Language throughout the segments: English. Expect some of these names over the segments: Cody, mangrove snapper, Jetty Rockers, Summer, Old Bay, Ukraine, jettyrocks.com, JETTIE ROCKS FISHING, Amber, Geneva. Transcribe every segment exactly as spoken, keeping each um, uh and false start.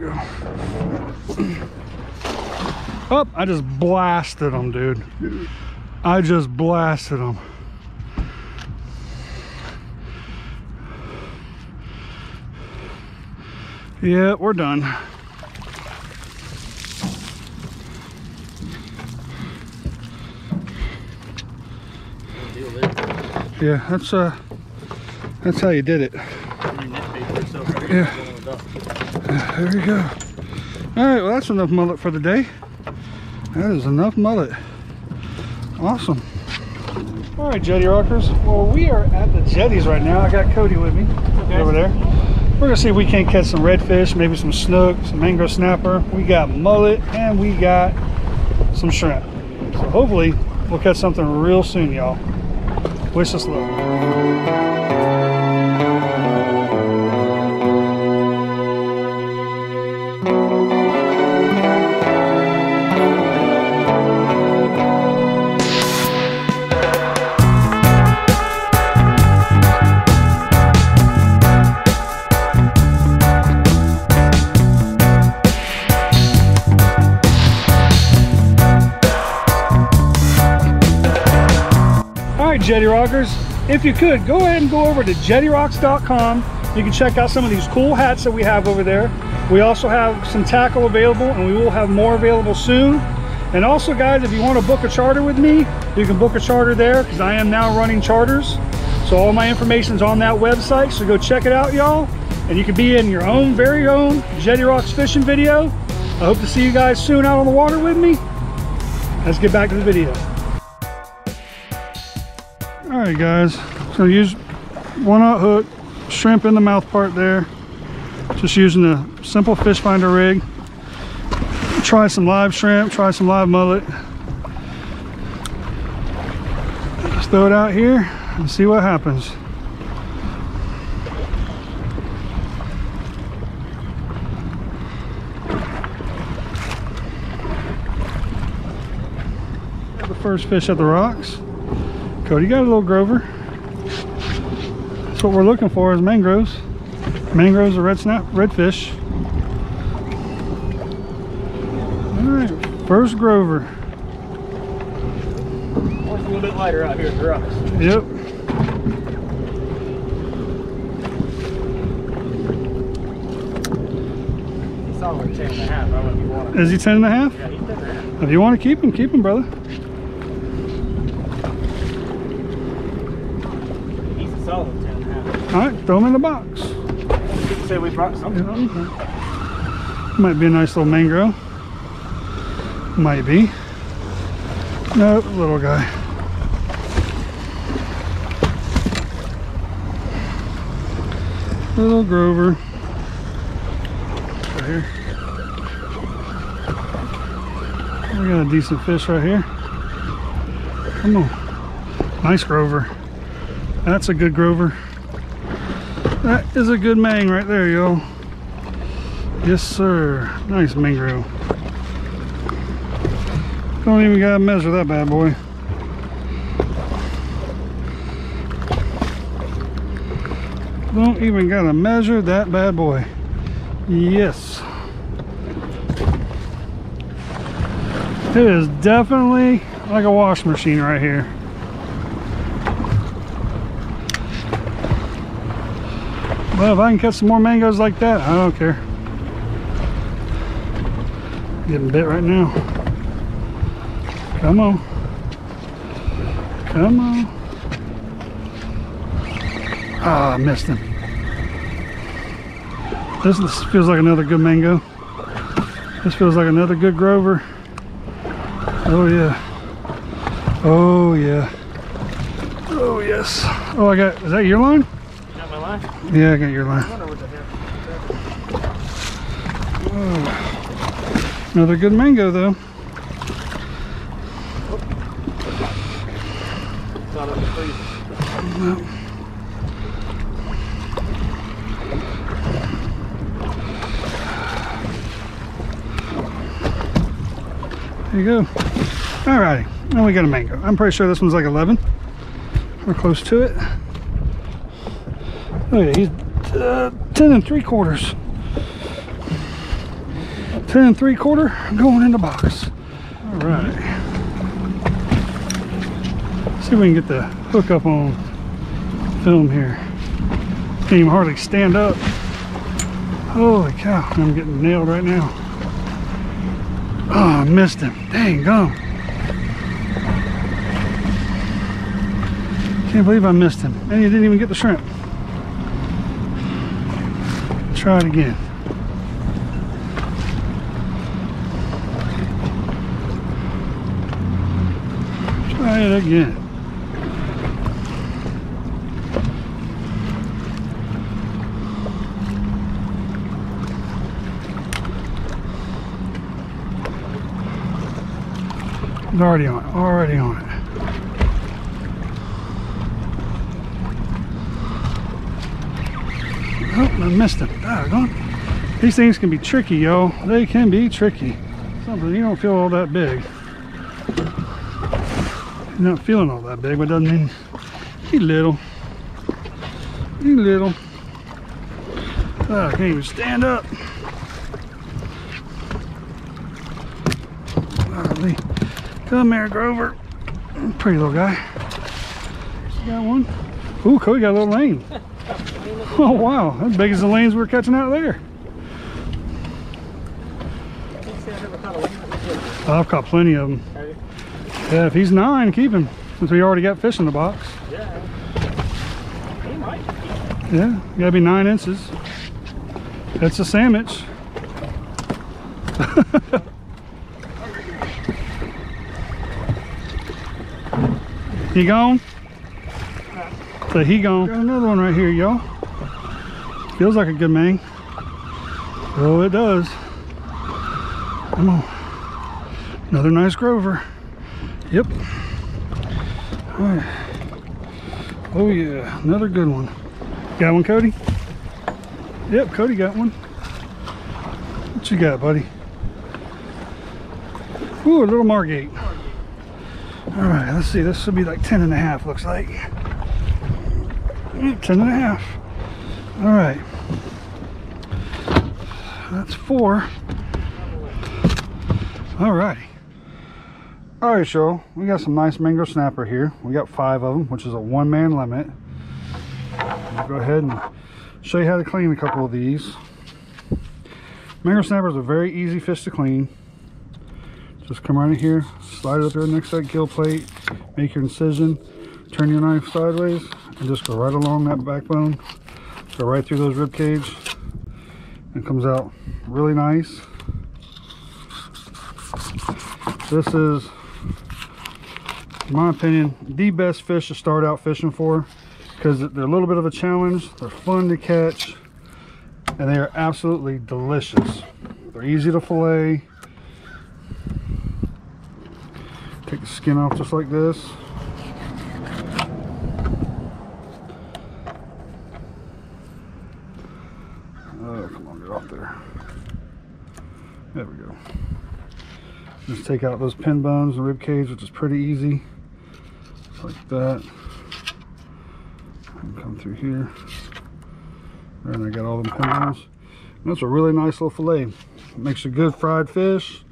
we go. Oh, I just blasted them, dude. I just blasted them. Yeah, we're done. Yeah, that's uh, that's how you did it. Yeah. Yeah, there you go. All right, well, that's enough mullet for the day. That is enough mullet. Awesome. All right, Jetty Rockers. Well, we are at the jetties right now. I got Cody with me okay. over there. We're gonna see if we can't catch some redfish, maybe some snook, some mangrove snapper. We got mullet and we got some shrimp. So hopefully we'll catch something real soon, y'all. Wish us luck. Jetty Rockers, if you could go ahead and go over to jetty rocks dot com. You can check out some of these cool hats that we have over there. We also have some tackle available, and we will have more available soon. And also, guys, if you want to book a charter with me, you can book a charter there, because I am now running charters. So all my information is on that website, so go check it out, y'all. And you can be in your own very own Jetty Rocks fishing video. I hope to see you guys soon out on the water with me. Let's get back to the video. All right, guys, so use one-aught hook, shrimp in the mouth part there, just using a simple fish finder rig. Try some live shrimp, try some live mullet. Just throw it out here and see what happens. Got the first fish at the rocks. You got a little grover. That's what we're looking for, is mangroves. Mangroves or red snap, redfish. All right, first grover. It's a little bit lighter out here at the rocks. Yep. It's all like ten and a half. I wouldn't be wanting. Is he ten and a half? Yeah, he's ten and a half. If you want to keep him, keep him, brother. All right, throw them in the box. Say we brought something. Yeah. Might be a nice little mangrove. Might be. Nope, little guy. Little grover. Right here. We got a decent fish right here. Come on. Nice grover. That's a good grover. That is a good mang right there, y'all. Yes, sir. Nice mangrove. Don't even gotta measure that bad boy. Don't even gotta measure that bad boy. Yes. It is definitely like a wash machine right here. Well, if I can catch some more mangoes like that, I don't care. Getting bit right now. Come on. Come on. Ah, I missed him. This, this feels like another good mango. This feels like another good grover. Oh, yeah. Oh, yeah. Oh, yes. Oh, I got, is that your line? Yeah, I got your line. Oh, another good mango though. It's not up the freezer. No. There you go. Alrighty, now we got a mango. I'm pretty sure this one's like eleven. We're close to it. Oh yeah, he's uh, ten and three quarters. ten and three quarter going in the box. All right. Let's see if we can get the hook up on film here. Can't even hardly stand up. Holy cow, I'm getting nailed right now. Oh, I missed him. Dang gum. Can't believe I missed him. And he didn't even get the shrimp. Try it again. Try it again. It's already on it, already on it. Oh, I missed him. Doggone. These things can be tricky, yo. They can be tricky. Something you don't feel all that big. You're not feeling all that big, but doesn't mean you little. You little. Oh, I can't even stand up. Golly. Come here, Grover. Pretty little guy. Got one. Ooh, Cody got a little lane. Oh wow, that's big as the lanes we're catching out there. I've caught plenty of them. Yeah, if he's nine, keep him. Since we already got fish in the box. Yeah. He might. Yeah, you gotta be nine inches. That's a sandwich. He gone? So he gone. Got another one right here, y'all. Feels like a good man. Oh, it does. Come on. Another nice Grover. Yep. All right. Oh, yeah. Another good one. Got one, Cody? Yep, Cody got one. What you got, buddy? Ooh, a little margate. All right, let's see. This should be like ten and a half, looks like. ten and a half. All right, that's four. All righty. All right, y'all, we got some nice mango snapper here. We got five of them, which is a one-man limit. I'll go ahead and show you how to clean a couple of these. Mango snappers are very easy fish to clean. Just come right in here, slide it up there next to that gill plate, make your incision, turn your knife sideways, and just go right along that backbone. Go right through those rib cage, and comes out really nice. This is, in my opinion, the best fish to start out fishing for, because they're a little bit of a challenge, they're fun to catch, and they are absolutely delicious. They're easy to fillet. Take the skin off just like this. There we go. Just take out those pin bones and rib cage, which is pretty easy. Like that. And come through here. And I got all the pin bones. And that's a really nice little fillet. It makes a good fried fish.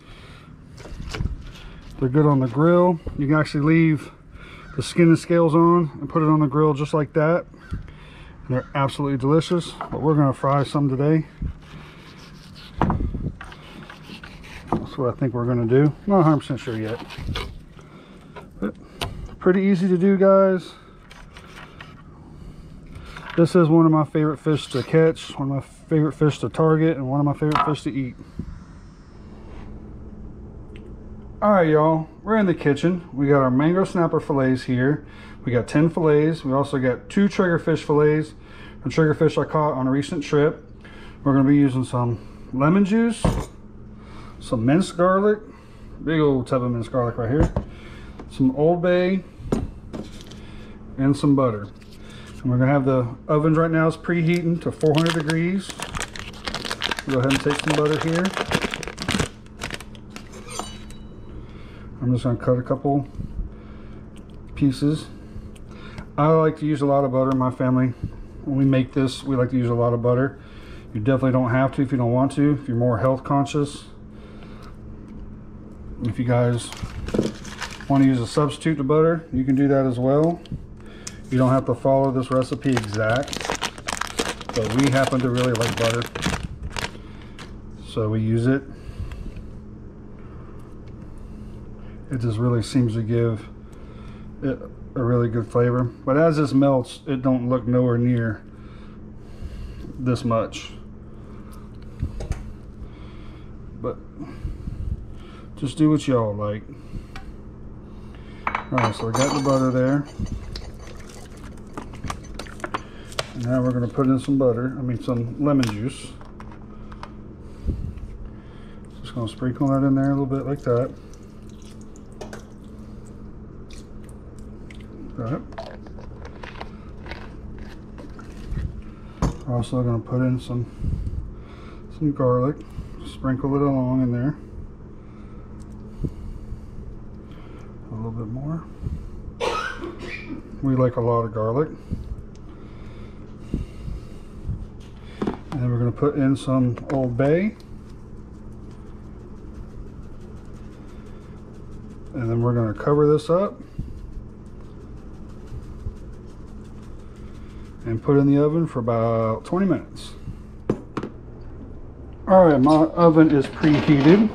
They're good on the grill. You can actually leave the skin and scales on and put it on the grill just like that. And they're absolutely delicious. But we're going to fry some today. What I think we're gonna do. Not one hundred percent sure yet, but pretty easy to do, guys. This is one of my favorite fish to catch, one of my favorite fish to target, and one of my favorite fish to eat. All right, y'all, we're in the kitchen. We got our mango snapper fillets here. We got ten fillets. We also got two triggerfish fillets, a triggerfish I caught on a recent trip. We're gonna be using some lemon juice, some minced garlic, big old tub of minced garlic right here, some Old Bay, and some butter. And we're gonna have the oven right now is preheating to four hundred degrees. We'll go ahead and take some butter here. I'm just gonna cut a couple pieces. I like to use a lot of butter in my family. When we make this, we like to use a lot of butter. You definitely don't have to if you don't want to, if you're more health conscious. If you guys want to use a substitute to butter, you can do that as well. You don't have to follow this recipe exact, but we happen to really like butter, so we use it. It just really seems to give it a really good flavor. But as this melts, it don't look nowhere near this much. But just do what y'all like. All right, so I got the butter there. And now we're gonna put in some butter, I mean some lemon juice. Just gonna sprinkle that in there a little bit like that. Right. Also going to put in some some garlic, sprinkle it along in there a little bit more. We like a lot of garlic. And then we're going to put in some Old Bay, and then we're going to cover this up and put in the oven for about twenty minutes. All right, my oven is preheated,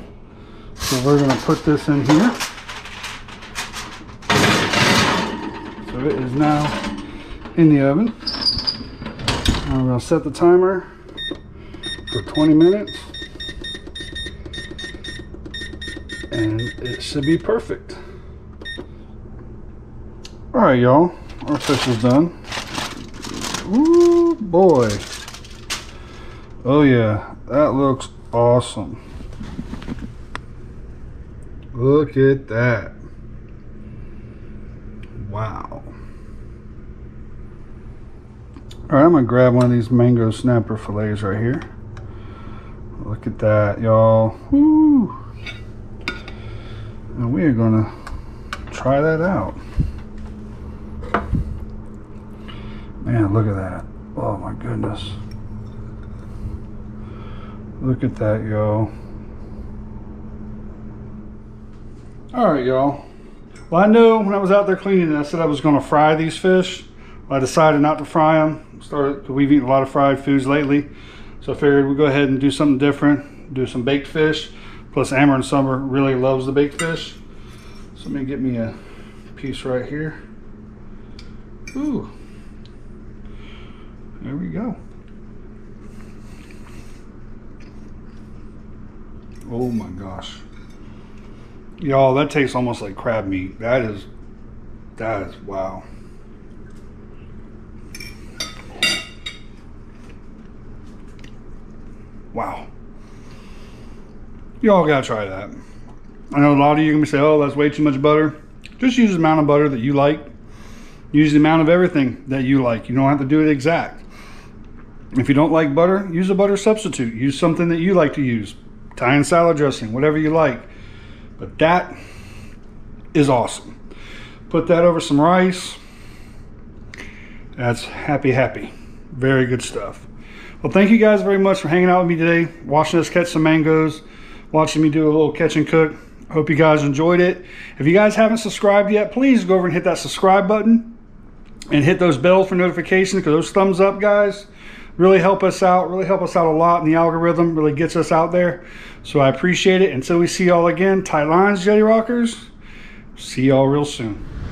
so we're gonna put this in here. So it is now in the oven. I'm gonna set the timer for twenty minutes, and it should be perfect. All right, y'all, our fish is done. Ooh, boy. Oh yeah, that looks awesome. Look at that. Wow. Alright, I'm gonna grab one of these mango snapper fillets right here. Look at that, y'all. Woo. And we are gonna try that out. Man, look at that. Oh my goodness. Look at that, y'all. Alright, y'all. Well, I knew when I was out there cleaning, I said I was going to fry these fish. Well, I decided not to fry them. Started, we've eaten a lot of fried foods lately, so I figured we'd go ahead and do something different. Do some baked fish. Plus, Amber and Summer really loves the baked fish. So let me get me a piece right here. Ooh. There we go. Oh my gosh. Y'all, that tastes almost like crab meat. That is, that is, wow. Wow. Y'all gotta try that. I know a lot of you can be saying, oh, that's way too much butter. Just use the amount of butter that you like. Use the amount of everything that you like. You don't have to do it exact. If you don't like butter, use a butter substitute. Use something that you like to use. Thai and salad dressing, whatever you like. But that is awesome. Put that over some rice. That's happy, happy. Very good stuff. Well, thank you guys very much for hanging out with me today, watching us catch some mangoes, watching me do a little catch and cook. Hope you guys enjoyed it. If you guys haven't subscribed yet, please go over and hit that subscribe button and hit those bells for notifications, because those thumbs up, guys, really help us out, really help us out a lot in the algorithm, really gets us out there. So I appreciate it. Until we see y'all again, Thai lines, Jetty Rockers. See y'all real soon.